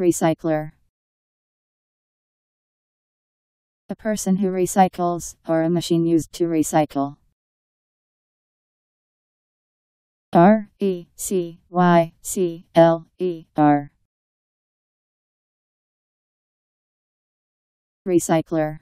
Recycler. A person who recycles, or a machine used to recycle. R-E-C-Y-C-L-E-R. Recycler.